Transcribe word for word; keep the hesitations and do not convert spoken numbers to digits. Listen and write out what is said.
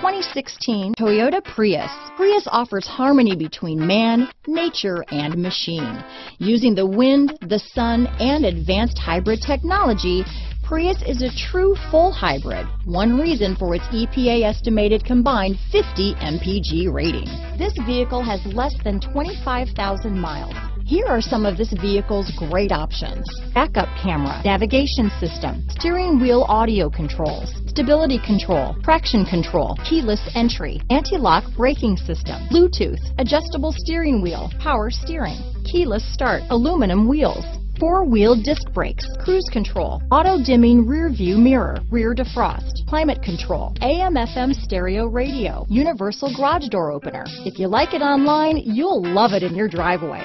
twenty sixteen Toyota Prius. Prius offers harmony between man, nature, and machine. Using the wind, the sun, and advanced hybrid technology, Prius is a true full hybrid, one reason for its E P A estimated combined fifty M P G rating. This vehicle has less than twenty-five thousand miles. Here are some of this vehicle's great options: backup camera, navigation system, steering wheel audio controls, stability control, traction control, keyless entry, anti-lock braking system, Bluetooth, adjustable steering wheel, power steering, keyless start, aluminum wheels, four-wheel disc brakes, cruise control, auto-dimming rear-view mirror, rear defrost, climate control, A M F M stereo radio, universal garage door opener. If you like it online, you'll love it in your driveway.